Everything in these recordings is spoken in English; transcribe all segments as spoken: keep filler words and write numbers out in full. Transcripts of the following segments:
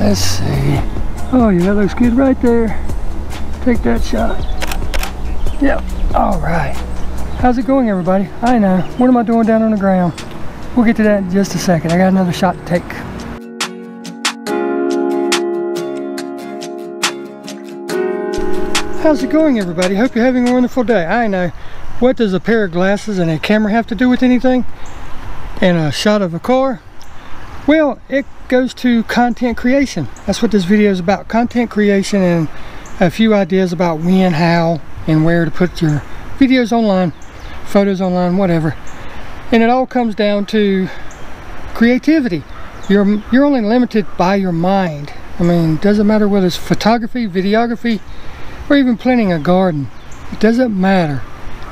Let's see. Oh yeah, looks good right there. Take that shot. Yep. All right. How's it going, everybody? I know. What am I doing down on the ground? We'll get to that in just a second. I got another shot to take. How's it going, everybody? Hope you're having a wonderful day. I know. What does a pair of glasses and a camera have to do with anything? And a shot of a car? Well, it goes to content creation. That's what this video is about. Content creation and a few ideas about when, how, and where to put your videos online, photos online, whatever. And it all comes down to creativity. You're, you're only limited by your mind. I mean, it doesn't matter whether it's photography, videography, or even planting a garden. It doesn't matter.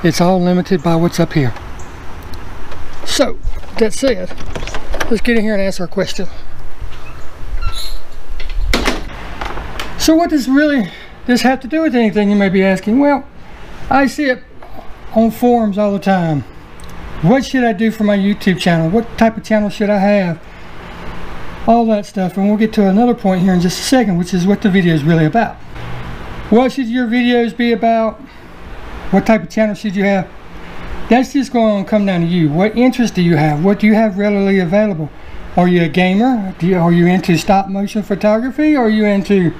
It's all limited by what's up here. So, that said, let's get in here and answer a question. So what does really this have to do with anything, you may be asking? Well, I see it on forums all the time. What should I do for my YouTube channel? What type of channel should I have? All that stuff, and we'll get to another point here in just a second, which is what the video is really about. What should your videos be about? What type of channel should you have? That's just going to come down to you. What interest do you have? What do you have readily available? Are you a gamer? Do you, are you into stop motion photography? Are you into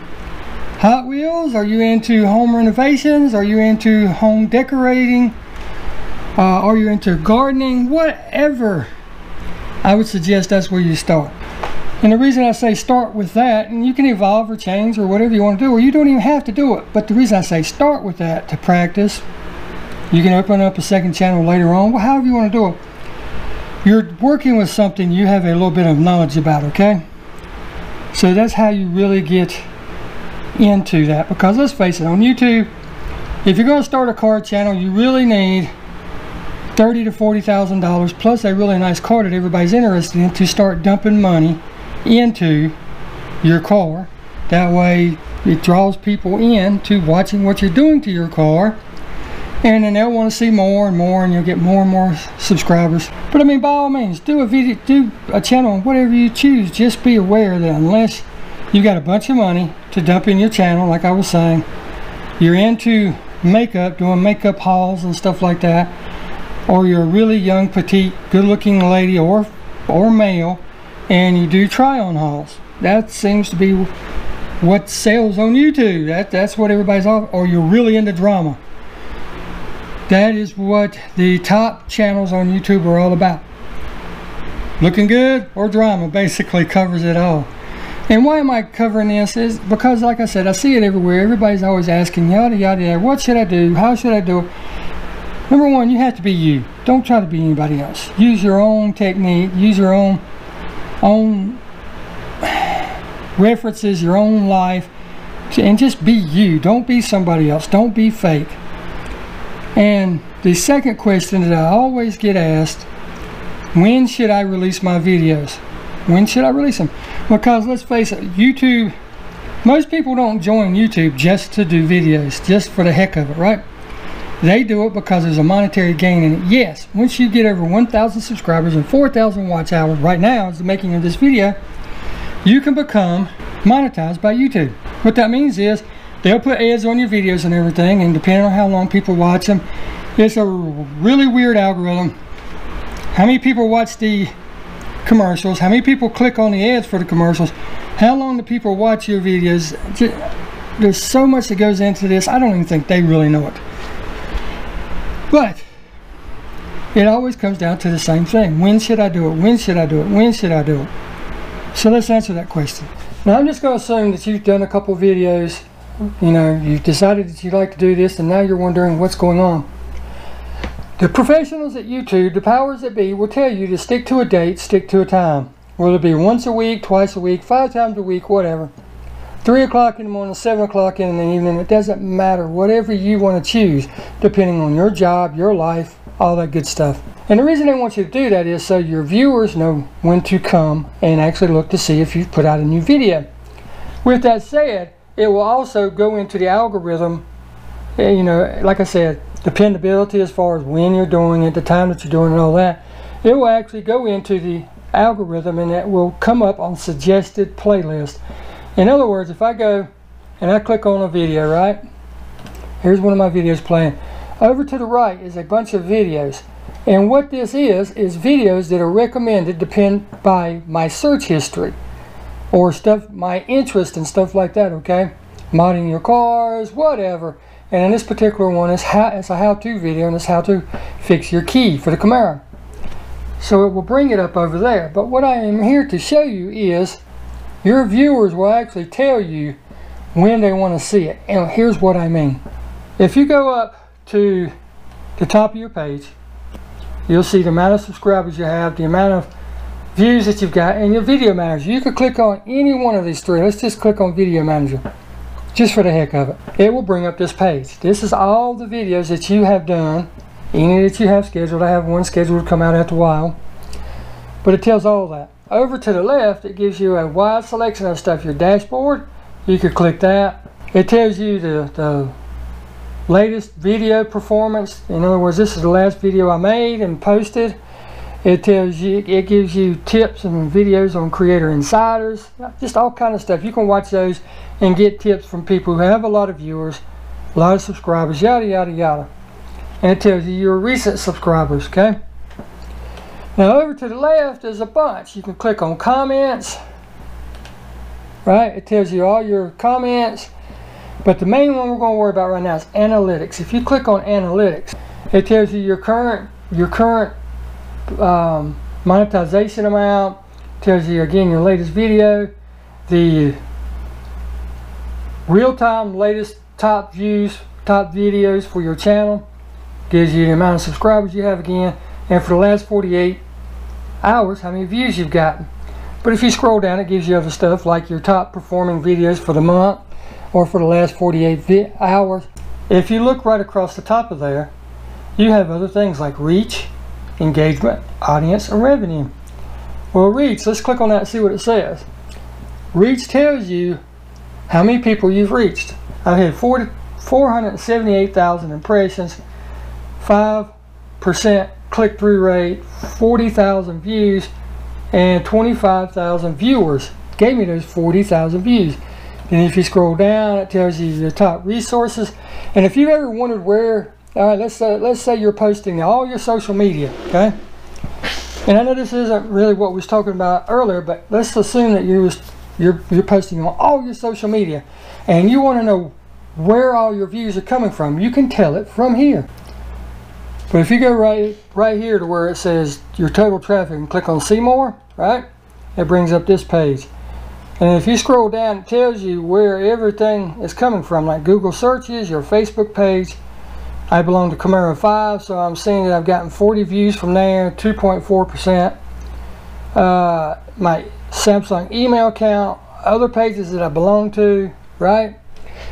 Hot Wheels? Are you into home renovations? Are you into home decorating? Uh, are you into gardening? Whatever. I would suggest that's where you start. And the reason I say start with that, and you can evolve or change or whatever you want to do, or you don't even have to do it. But the reason I say start with that, to practice. You can open up a second channel later on, well, however you want to do it. You're working with something you have a little bit of knowledge about, okay? So that's how you really get into that. Because let's face it, on YouTube, if you're going to start a car channel, you really need thirty thousand dollars to forty thousand dollars plus a really nice car that everybody's interested in to start dumping money into your car. That way, it draws people in to watching what you're doing to your car. And then they'll want to see more and more, and you'll get more and more subscribers. But I mean, by all means, do a video, do a channel on whatever you choose. Just be aware that unless you got a bunch of money to dump in your channel, like I was saying, you're into makeup, doing makeup hauls and stuff like that, or you're a really young, petite, good-looking lady or or male, and you do try-on hauls. That seems to be what sells on YouTube. That that's what everybody's off. Or you're really into drama. That is what the top channels on YouTube are all about. Looking good or drama basically covers it all. And why am I covering this is because, like I said, I see it everywhere. Everybody's always asking, yada, yada, yada. What should I do? How should I do it? Number one, you have to be you. Don't try to be anybody else. Use your own technique. Use your own, own references, your own life. And just be you. Don't be somebody else. Don't be fake. And the second question that I always get asked, when should I release my videos? When should I release them? Because let's face it, YouTube, most people don't join YouTube just to do videos, just for the heck of it, right? They do it because there's a monetary gain in it. Yes, once you get over one thousand subscribers and four thousand watch hours, right now is the making of this video, you can become monetized by YouTube. What that means is, they'll put ads on your videos and everything, and depending on how long people watch them, it's a really weird algorithm. How many people watch the commercials? How many people click on the ads for the commercials? How long do people watch your videos? There's so much that goes into this, I don't even think they really know it. But it always comes down to the same thing. When should I do it? When should I do it? When should I do it? So let's answer that question. Now I'm just going to assume that you've done a couple videos. You know, you've decided that you like to do this, and now you're wondering what's going on. The professionals at YouTube, the powers that be, will tell you to stick to a date, stick to a time. Whether it be once a week, twice a week, five times a week, whatever. Three o'clock in the morning, seven o'clock in the evening, it doesn't matter. Whatever you want to choose, depending on your job, your life, all that good stuff. And the reason they want you to do that is so your viewers know when to come and actually look to see if you've put out a new video. With that said, it will also go into the algorithm, you know, like I said, dependability as far as when you're doing it, the time that you're doing it, all that. It will actually go into the algorithm, and it will come up on suggested playlists. In other words, if I go and I click on a video, right? Here's one of my videos playing. Over to the right is a bunch of videos. And what this is, is videos that are recommended depend by my search history or stuff, my interest and stuff like that, okay? Modding your cars, whatever. And in this particular one, it's, how, it's a how-to video, and it's how to fix your key for the Camaro. So it will bring it up over there. But what I am here to show you is your viewers will actually tell you when they want to see it. And here's what I mean. If you go up to the top of your page, you'll see the amount of subscribers you have, the amount of views that you've got, and your video manager. You could click on any one of these three. Let's just click on video manager, just for the heck of it. It will bring up this page. This is all the videos that you have done, any that you have scheduled. I have one scheduled to come out after a while, but it tells all that. Over to the left, it gives you a wide selection of stuff. Your dashboard, you could click that. It tells you the, the latest video performance. In other words, this is the last video I made and posted. It tells you, it gives you tips and videos on Creator Insiders, just all kind of stuff. You can watch those and get tips from people who have a lot of viewers, a lot of subscribers, yada yada yada. And it tells you your recent subscribers, okay? Now over to the left is a bunch. You can click on comments, right? It tells you all your comments. But the main one we're going to worry about right now is analytics. If you click on analytics, it tells you your current, your current um, monetization amount. It tells you again your latest video, the real-time latest top views, top videos for your channel. It gives you the amount of subscribers you have again, and for the last forty-eight hours, how many views you've gotten. But if you scroll down, it gives you other stuff like your top performing videos for the month, or for the last forty-eight hours. If you look right across the top of there, you have other things like reach, engagement, audience, and revenue. Well, reach, let's click on that and see what it says. Reach tells you how many people you've reached. I've had four hundred seventy-eight thousand impressions, five percent click-through rate, forty thousand views, and twenty-five thousand viewers. Gave me those forty thousand views. And if you scroll down, it tells you the top resources. And if you ever wondered where, all right, let's, uh, let's say you're posting all your social media, okay? And I know this isn't really what we was talking about earlier, but let's assume that you was, you're, you're posting on all your social media and you want to know where all your views are coming from. You can tell it from here. But if you go right, right here to where it says your total traffic and click on see more, right? It brings up this page. And if you scroll down, it tells you where everything is coming from, like Google searches, your Facebook page. I belong to Camaro five, so I'm seeing that I've gotten forty views from there, two point four percent. Uh, my Samsung email account, other pages that I belong to, right?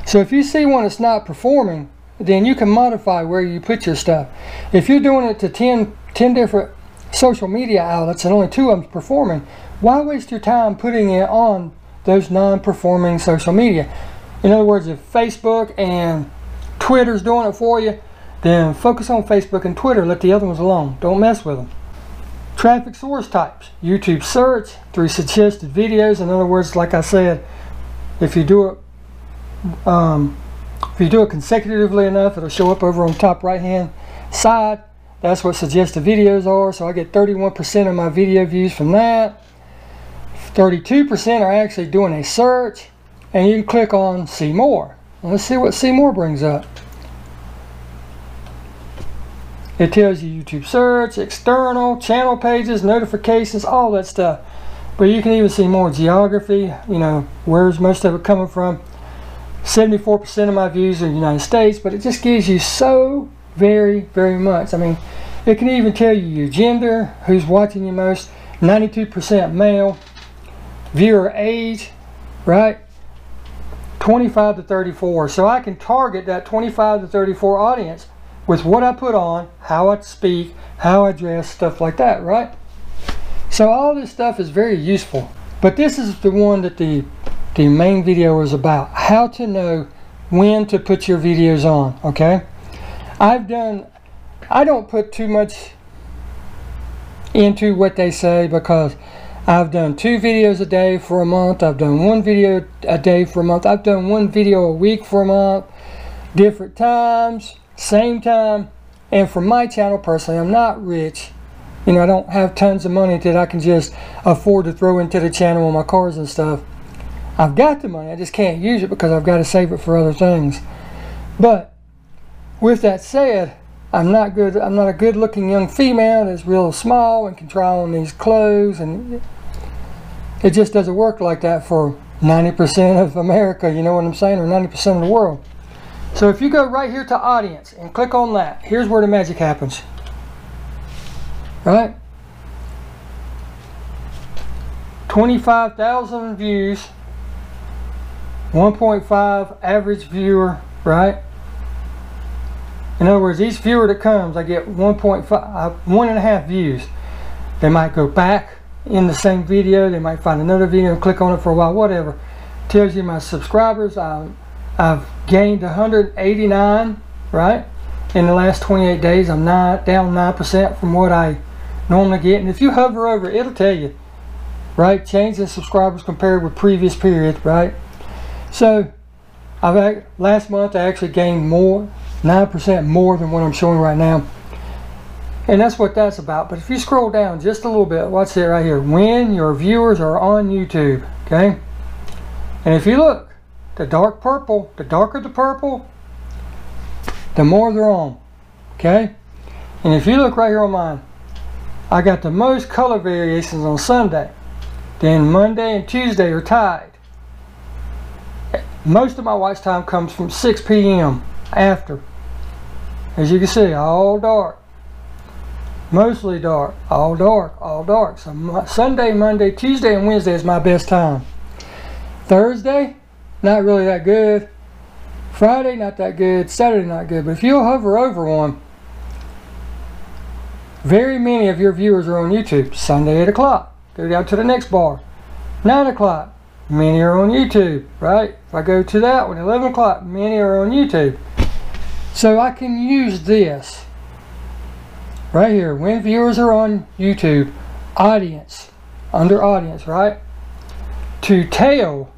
So if you see one that's not performing, then you can modify where you put your stuff. If you're doing it to ten, ten different social media outlets and only two of them performing, why waste your time putting it on those non-performing social media? In other words, if Facebook and Twitter's doing it for you, then focus on Facebook and Twitter. Let the other ones alone. Don't mess with them. Traffic source types. YouTube search through suggested videos. In other words, like I said, if you do it, um, if you do it consecutively enough, it'll show up over on the top right-hand side. That's what suggested videos are. So I get thirty-one percent of my video views from that. thirty-two percent are actually doing a search, and you can click on see more. Let's see what see more brings up. It tells you YouTube search, external, channel pages, notifications, all that stuff. But you can even see more geography, you know, where's most of it coming from. seventy-four percent of my views are in the United States, but it just gives you so very, very much. I mean, it can even tell you your gender, who's watching you most, ninety-two percent male. Viewer age, right, twenty-five to thirty-four. So I can target that twenty-five to thirty-four audience with what I put on, how I speak, how I dress, stuff like that, right? So all this stuff is very useful. But this is the one that the, the main video is about, how to know when to put your videos on, okay? I've done, I don't put too much into what they say because I've done two videos a day for a month. I've done one video a day for a month. I've done one video a week for a month. Different times, same time. And for my channel personally, I'm not rich. You know, I don't have tons of money that I can just afford to throw into the channel on my cars and stuff. I've got the money, I just can't use it because I've got to save it for other things. But with that said, I'm not good. I'm not a good-looking young female that's real small and can try on these clothes, and it just doesn't work like that for ninety percent of America. You know what I'm saying, or ninety percent of the world. So if you go right here to audience and click on that, here's where the magic happens. Right? twenty-five thousand views, one point five average viewer, right? In other words, each viewer that comes, I get one point five, uh, one and a half views. They might go back in the same video, they might find another video and click on it for a while, whatever. Tells you my subscribers, I, I've gained one hundred eighty-nine, right? In the last twenty-eight days, I'm nine, down nine percent from what I normally get. And if you hover over it, it'll tell you, right? Change in subscribers compared with previous period, right? So, I've last month I actually gained more, nine percent more than what I'm showing right now. And that's what that's about. But if you scroll down just a little bit, watch it right here. When your viewers are on YouTube, okay? And if you look, the dark purple, the darker the purple, the more they're on, okay? And if you look right here on mine, I got the most color variations on Sunday. Then Monday and Tuesday are tied. Most of my watch time comes from six P M after. As you can see, all dark. Mostly dark, all dark, all dark. So Sunday, Monday, Tuesday, and Wednesday is my best time. Thursday, not really that good. Friday, not that good. Saturday, not good. But if you'll hover over one, very many of your viewers are on YouTube. Sunday, eight o'clock. Go down to the next bar. nine o'clock. Many are on YouTube, right? If I go to that one, eleven o'clock, many are on YouTube. So I can use this right here. When viewers are on YouTube, audience, under audience, right? To tell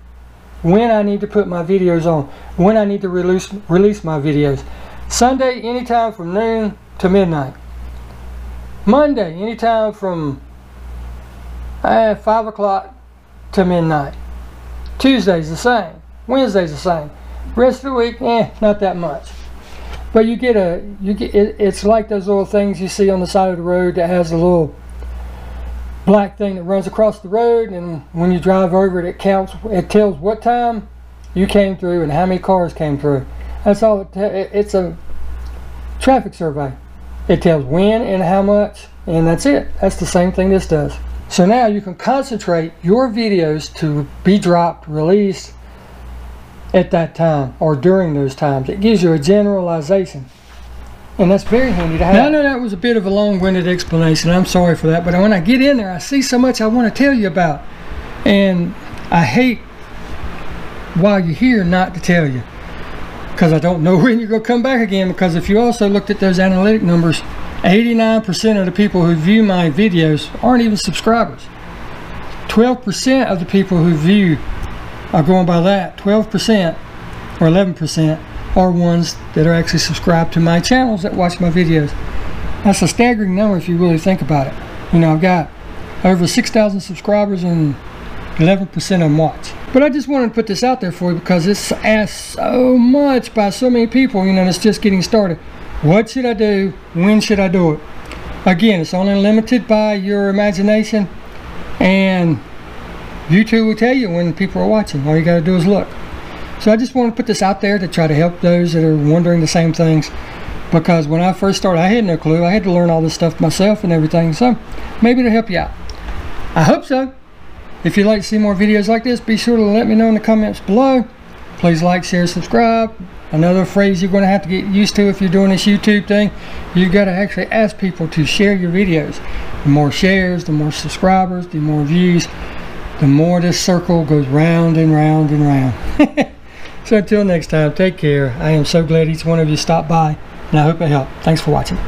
when I need to put my videos on, when I need to release release my videos. Sunday, anytime from noon to midnight. Monday, anytime from uh, five o'clock to midnight. Tuesday's the same. Wednesday's the same. Rest of the week, eh, not that much. But you get a, you get it, it's like those little things you see on the side of the road that has a little black thing that runs across the road, and when you drive over it, it counts, it tells what time you came through and how many cars came through. That's all it tells. It's a traffic survey. It tells when and how much, and that's it. That's the same thing this does. So now you can concentrate your videos to be dropped, released at that time or during those times. It gives you a generalization. And that's very handy to have. Now, I know that was a bit of a long-winded explanation. I'm sorry for that. But when I get in there, I see so much I want to tell you about. And I hate, while you're here, not to tell you. Because I don't know when you're going to come back again. Because if you also looked at those analytic numbers, eighty-nine percent of the people who view my videos aren't even subscribers. twelve percent of the people who view are going by that. twelve percent or eleven percent. Are ones that are actually subscribed to my channels that watch my videos. That's a staggering number if you really think about it. You know, I've got over six thousand subscribers and eleven percent of them watch. But I just wanted to put this out there for you because it's asked so much by so many people, you know, that's just getting started. What should I do? When should I do it? Again, it's only limited by your imagination, and YouTube will tell you when people are watching. All you gotta do is look. So I just want to put this out there to try to help those that are wondering the same things, because when I first started, I had no clue. I had to learn all this stuff myself and everything, so maybe it'll help you out. I hope so. If you'd like to see more videos like this, be sure to let me know in the comments below. Please like, share, subscribe. Another phrase you're going to have to get used to if you're doing this YouTube thing, you've got to actually ask people to share your videos. The more shares, the more subscribers, the more views, the more this circle goes round and round and round. So until next time, take care. I am so glad each one of you stopped by, and I hope it helped. Thanks for watching.